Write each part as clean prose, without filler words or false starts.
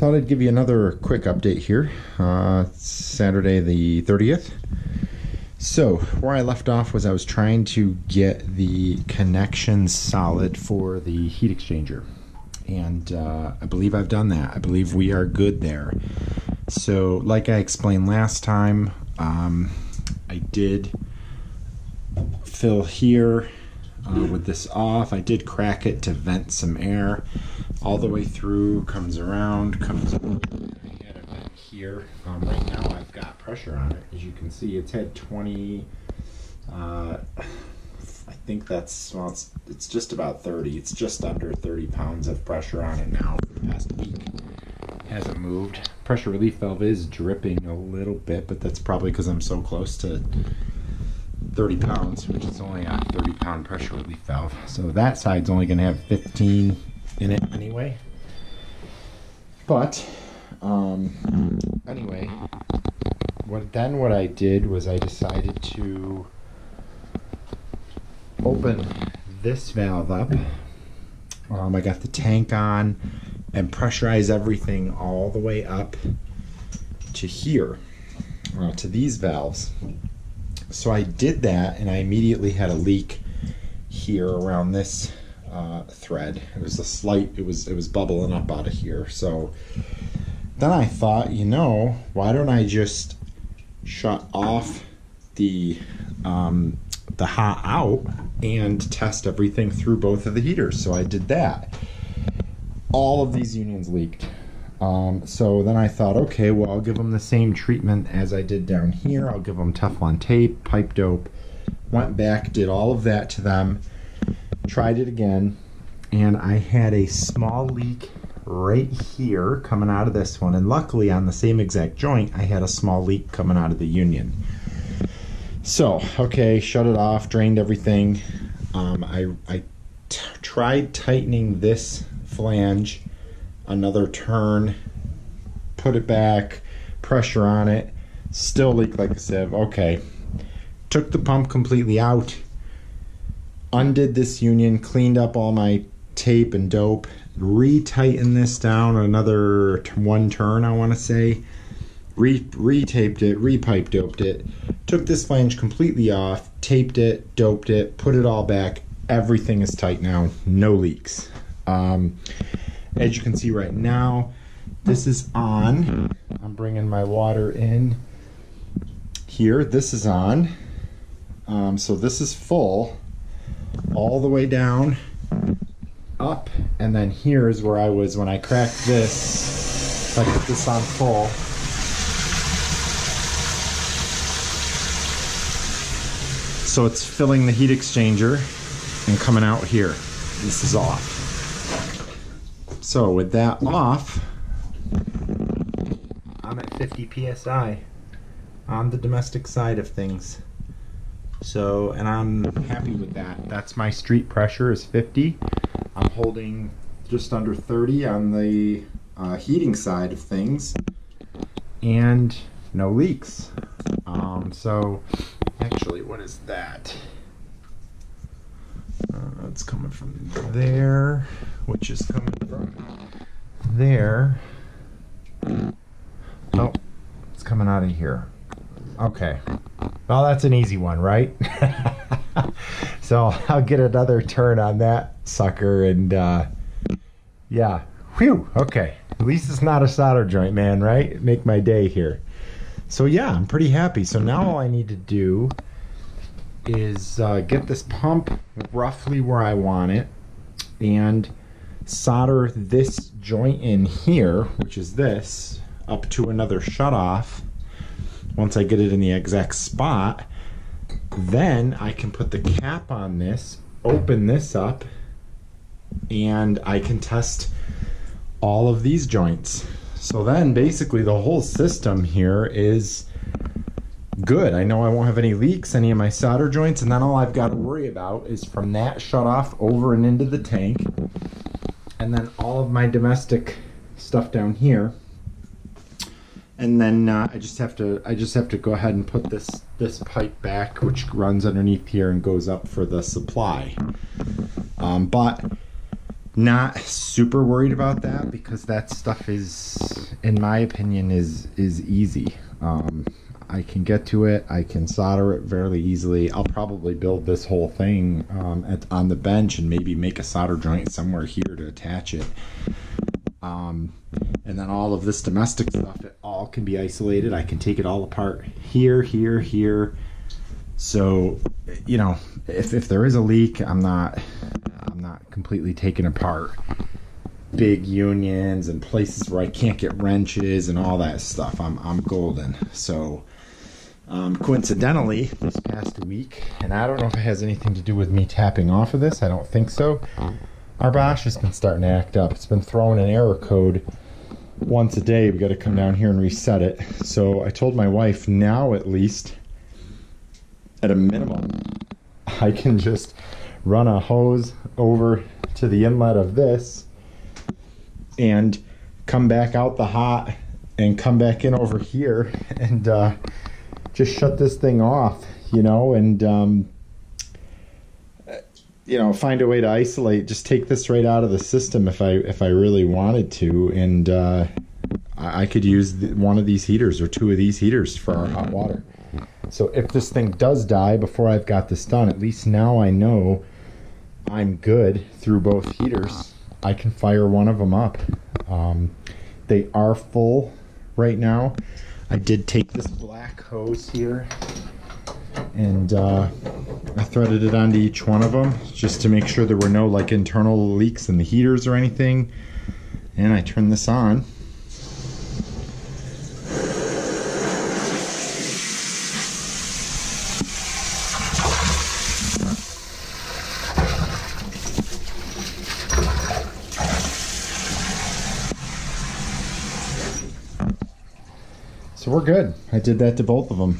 thought I'd give you another quick update here. It's Saturday the 30th. So where I left off was I was trying to get the connection solid for the heat exchanger. And I believe I've done that. I believe we are good there. So like I explained last time, I did fill here with this off. I did crack it to vent some air all the way through, comes around, comes over. I had a vent here. Right now I've got pressure on it. As you can see, it's had 20, I think that's, well, it's just about 30. It's just under 30 pounds of pressure on it now for the past week. Hasn't moved. Pressure relief valve is dripping a little bit, but that's probably because I'm so close to 30 pounds, which is only a 30-pound pressure relief valve. So that side's only going to have 15 in it anyway. But anyway, what I did was I decided to open this valve up. I got the tank on and pressurize everything all the way up to here, to these valves. So I did that, and I immediately had a leak here around this thread. It was a slight, it was bubbling up out of here. So then I thought, you know, why don't I just shut off the hot out and test everything through both of the heaters? So I did that. All of these unions leaked. So then I thought, okay, well, I'll give them the same treatment as I did down here. I'll give them Teflon tape, pipe dope. Went back, did all of that to them, tried it again, and I had a small leak right here coming out of this one. And luckily, on the same exact joint, I had a small leak coming out of the union. So, okay, shut it off, drained everything. I tried tightening this flange, another turn, put it back, pressure on it, still leaked like a sieve. Okay, took the pump completely out, undid this union, cleaned up all my tape and dope, re-tightened this down another one turn, I want to say, re-taped it, re-pipe doped it, took this flange completely off, taped it, doped it, put it all back. Everything is tight now, no leaks. As you can see right now, this is on. I'm bringing my water in here. This is on. So this is full all the way down, up, and then here is where I was when I cracked this. If I put this on full, so it's filling the heat exchanger and coming out here. This is off. So with that off, I'm at 50 PSI on the domestic side of things. So, and I'm happy with that. That's my street pressure is 50. I'm holding just under 30 on the heating side of things. And no leaks. So, actually, what is that? It's coming from there, which is coming from there. Oh, it's coming out of here. Okay. Well, that's an easy one, right? So I'll get another turn on that sucker, and yeah. Whew. Okay. At least it's not a solder joint, man, right? Make my day here. So yeah, I'm pretty happy. So now all I need to do is get this pump roughly where I want it and solder this joint in here, which is this, up to another shutoff. Once I get it in the exact spot, then I can put the cap on this, open this up, and I can test all of these joints. So then basically the whole system here is good. I know I won't have any leaks, any of my solder joints, and then all I've got to worry about is from that shutoff over and into the tank, and then all of my domestic stuff down here. And then I just have to go ahead and put this pipe back, which runs underneath here and goes up for the supply. But not super worried about that because that stuff is, in my opinion, is easy. I can get to it. I can solder it fairly easily. I'll probably build this whole thing on the bench and maybe make a solder joint somewhere here to attach it. And then all of this domestic stuff, it all can be isolated. I can take it all apart here, here, here. So, you know, if there is a leak, I'm not completely taking apart big unions and places where I can't get wrenches and all that stuff. I'm golden. So coincidentally, this past week, and I don't know if it has anything to do with me tapping off of this, I don't think so, our Bosch has been starting to act up. It's been throwing an error code once a day. We got to come down here and reset it. So I told my wife, now at least at a minimum I can just run a hose over to the inlet of this and come back out the hot and come back in over here and just shut this thing off, you know, and you know, find a way to isolate, just take this right out of the system if I really wanted to, and I could use one of these heaters or two of these heaters for our hot water. So if this thing does die before I've got this done, at least now I know I'm good through both heaters. I can fire one of them up. They are full right now. I did take this black hose here and I threaded it onto each one of them just to make sure there were no like internal leaks in the heaters or anything. And I turned this on. So we're good. I did that to both of them.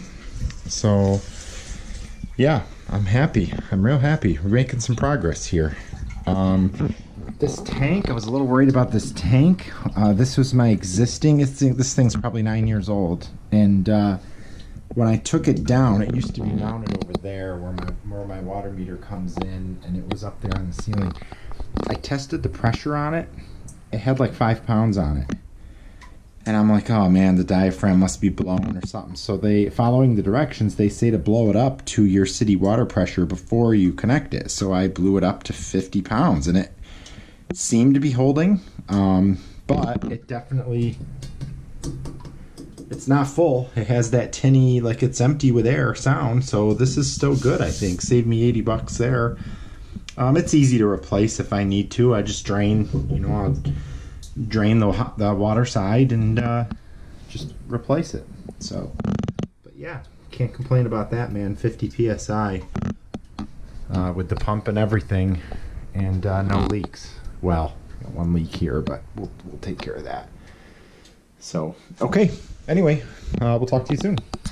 So yeah, I'm happy. I'm real happy. We're making some progress here. This tank, I was a little worried about this tank. This was my existing, this thing's probably 9 years old. And when I took it down, it used to be mounted over there where my water meter comes in, and it was up there on the ceiling. I tested the pressure on it. It had like 5 pounds on it. And I'm like, oh man, the diaphragm must be blown or something. So they, following the directions, they say to blow it up to your city water pressure before you connect it. So I blew it up to 50 pounds and it seemed to be holding, but it definitely, it's not full. It has that tinny, like it's empty with air sound. So this is still good, I think. Saved me 80 bucks there. It's easy to replace if I need to. I just drain, you know, I'll drain the water side and just replace it. So, but yeah, can't complain about that, man. 50 psi with the pump and everything, and no leaks. Well, one leak here, but we'll take care of that. So, okay. Anyway, we'll talk to you soon.